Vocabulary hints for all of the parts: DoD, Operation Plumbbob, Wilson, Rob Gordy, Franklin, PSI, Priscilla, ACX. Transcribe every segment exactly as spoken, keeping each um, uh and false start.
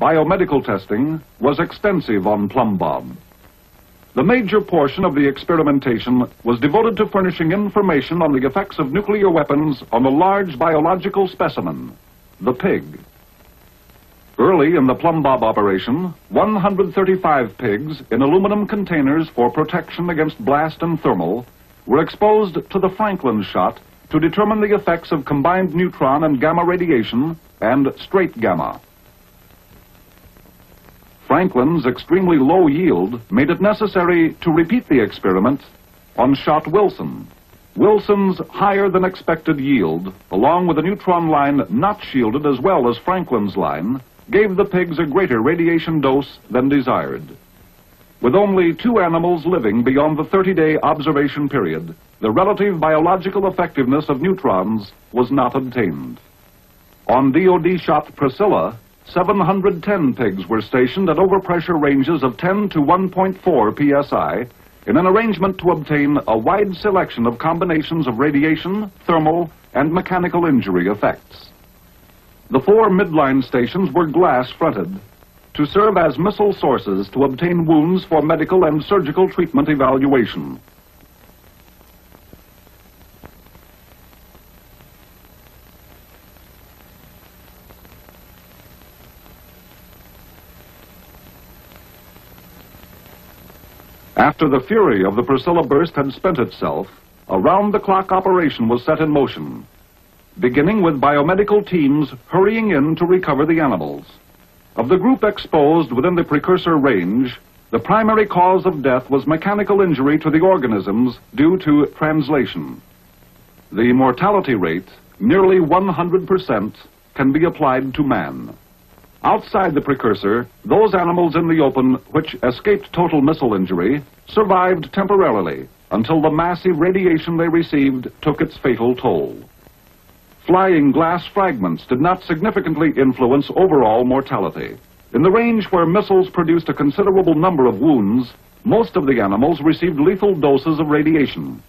biomedical testing was extensive on Plumbbob. The major portion of the experimentation was devoted to furnishing information on the effects of nuclear weapons on a large biological specimen, the pig. Early in the Plumbbob operation, one hundred thirty-five pigs in aluminum containers for protection against blast and thermal were exposed to the Franklin shot to determine the effects of combined neutron and gamma radiation and straight gamma. Franklin's extremely low yield made it necessary to repeat the experiment on shot Wilson. Wilson's higher than expected yield, along with a neutron line not shielded as well as Franklin's line, gave the pigs a greater radiation dose than desired. With only two animals living beyond the thirty-day observation period, the relative biological effectiveness of neutrons was not obtained. On D O D shot Priscilla, seven hundred ten pigs were stationed at overpressure ranges of ten to one point four psi in an arrangement to obtain a wide selection of combinations of radiation, thermal, and mechanical injury effects. The four midline stations were glass-fronted to serve as missile sources to obtain wounds for medical and surgical treatment evaluation. After the fury of the Priscilla burst had spent itself, a round-the-clock operation was set in motion, beginning with biomedical teams hurrying in to recover the animals. Of the group exposed within the precursor range, the primary cause of death was mechanical injury to the organisms due to translation. The mortality rate, nearly one hundred percent, can be applied to man. Outside the precursor, those animals in the open which escaped total missile injury survived temporarily until the massive radiation they received took its fatal toll. Flying glass fragments did not significantly influence overall mortality. In the range where missiles produced a considerable number of wounds, most of the animals received lethal doses of radiation.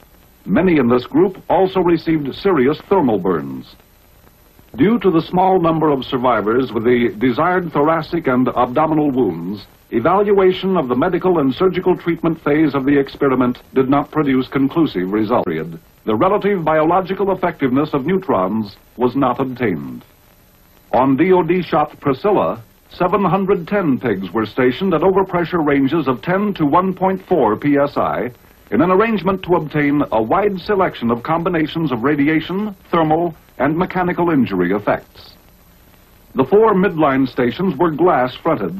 Many in this group also received serious thermal burns. Due to the small number of survivors with the desired thoracic and abdominal wounds, evaluation of the medical and surgical treatment phase of the experiment did not produce conclusive results. The relative biological effectiveness of neutrons was not obtained. On D O D shot Priscilla, seven hundred ten pigs were stationed at overpressure ranges of ten to one point four psi in an arrangement to obtain a wide selection of combinations of radiation, thermal, and mechanical injury effects. The four midline stations were glass-fronted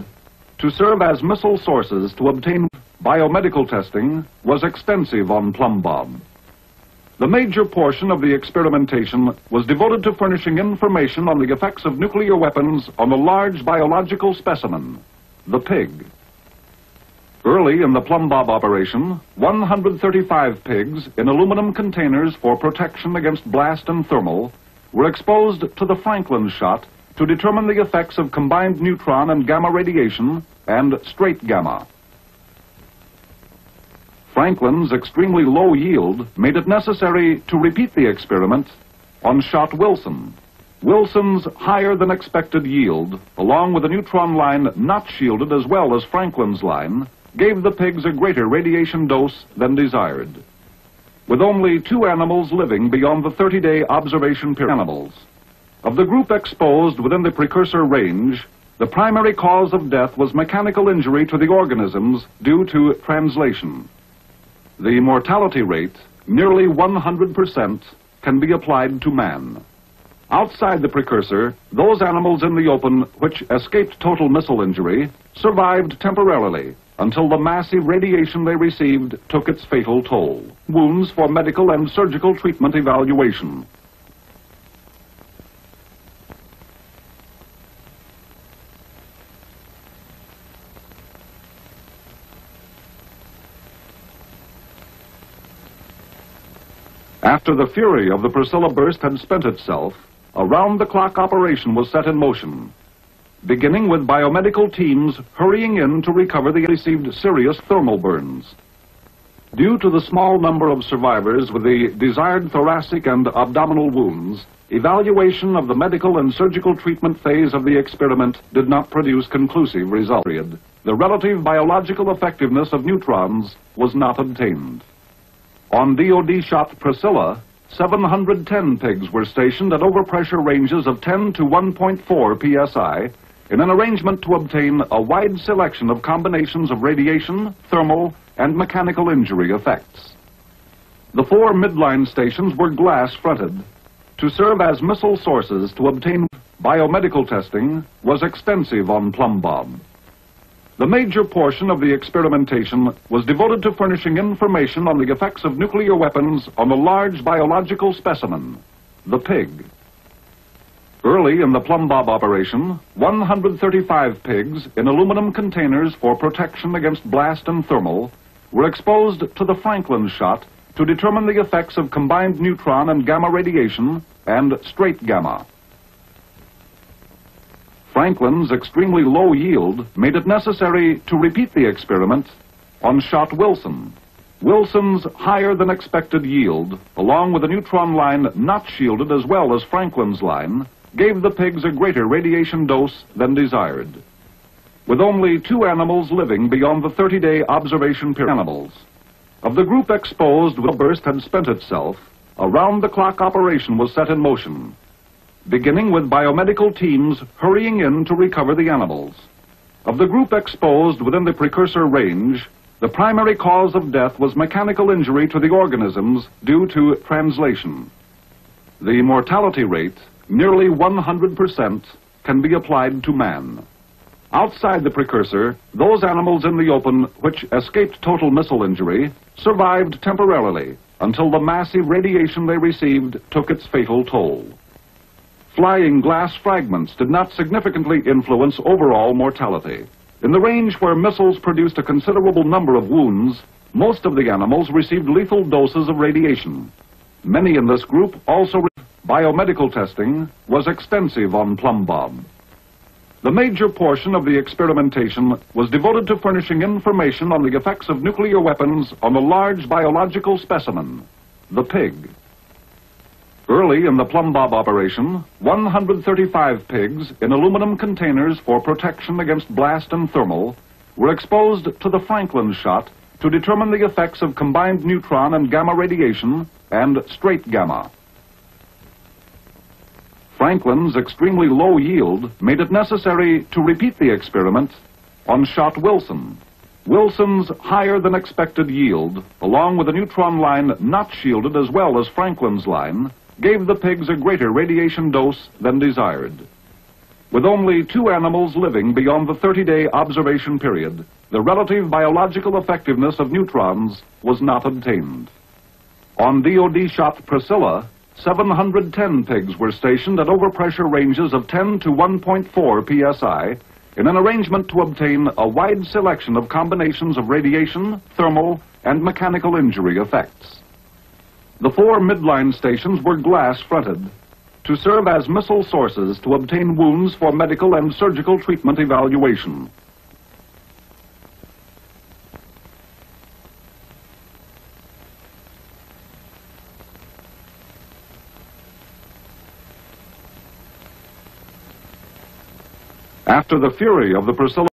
to serve as missile sources to obtain. Biomedical testing was extensive on Plumbbob. The major portion of the experimentation was devoted to furnishing information on the effects of nuclear weapons on a large biological specimen, the pig. Early in the Plumbbob operation, one hundred thirty-five pigs in aluminum containers for protection against blast and thermal were exposed to the Franklin shot to determine the effects of combined neutron and gamma radiation and straight gamma. Franklin's extremely low yield made it necessary to repeat the experiment on shot Wilson. Wilson's higher than expected yield, along with a neutron line not shielded as well as Franklin's line, gave the pigs a greater radiation dose than desired. With only two animals living beyond the thirty-day observation period, animals. Of the group exposed within the precursor range, the primary cause of death was mechanical injury to the organisms due to translation. The mortality rate, nearly one hundred percent, can be applied to man. Outside the precursor, those animals in the open which escaped total missile injury survived temporarily until the massive radiation they received took its fatal toll. Wounds for medical and surgical treatment evaluation. After the fury of the Priscilla burst had spent itself, a round-the-clock operation was set in motion, beginning with biomedical teams hurrying in to recover the received serious thermal burns. Due to the small number of survivors with the desired thoracic and abdominal wounds, evaluation of the medical and surgical treatment phase of the experiment did not produce conclusive results. The relative biological effectiveness of neutrons was not obtained. On D O D shop Priscilla, seven hundred ten pigs were stationed at overpressure ranges of ten to one point four P S I in an arrangement to obtain a wide selection of combinations of radiation, thermal, and mechanical injury effects. The four midline stations were glass-fronted to serve as missile sources to obtain. Biomedical testing was extensive on Plumbbob. The major portion of the experimentation was devoted to furnishing information on the effects of nuclear weapons on a large biological specimen, the pig. Early in the Plumbbob operation, one hundred thirty-five pigs in aluminum containers for protection against blast and thermal were exposed to the Franklin shot to determine the effects of combined neutron and gamma radiation and straight gamma. Franklin's extremely low yield made it necessary to repeat the experiment on shot Wilson. Wilson's higher than expected yield, along with a neutron line not shielded as well as Franklin's line, gave the pigs a greater radiation dose than desired, with only two animals living beyond the thirty-day observation period. Animals. Of the group exposed when the burst had spent itself, a round-the-clock operation was set in motion, beginning with biomedical teams hurrying in to recover the animals. Of the group exposed within the precursor range, the primary cause of death was mechanical injury to the organisms due to translation. The mortality rate, nearly one hundred percent, can be applied to man. Outside the precursor, those animals in the open which escaped total missile injury survived temporarily until the massive radiation they received took its fatal toll. Flying glass fragments did not significantly influence overall mortality. In the range where missiles produced a considerable number of wounds, most of the animals received lethal doses of radiation. Many in this group also. Biomedical testing was extensive on Plumbbob. The major portion of the experimentation was devoted to furnishing information on the effects of nuclear weapons on a large biological specimen, the pig. Early in the Plumbbob operation, one hundred thirty-five pigs in aluminum containers for protection against blast and thermal were exposed to the Franklin shot to determine the effects of combined neutron and gamma radiation and straight gamma. Franklin's extremely low yield made it necessary to repeat the experiment on shot Wilson. Wilson's higher than expected yield, along with a neutron line not shielded as well as Franklin's line, gave the pigs a greater radiation dose than desired. With only two animals living beyond the thirty-day observation period, the relative biological effectiveness of neutrons was not obtained. On D O D shop Priscilla, seven hundred ten pigs were stationed at overpressure ranges of ten to one point four P S I in an arrangement to obtain a wide selection of combinations of radiation, thermal, and mechanical injury effects. The four midline stations were glass-fronted to serve as missile sources to obtain wounds for medical and surgical treatment evaluation. After the fury of the Priscilla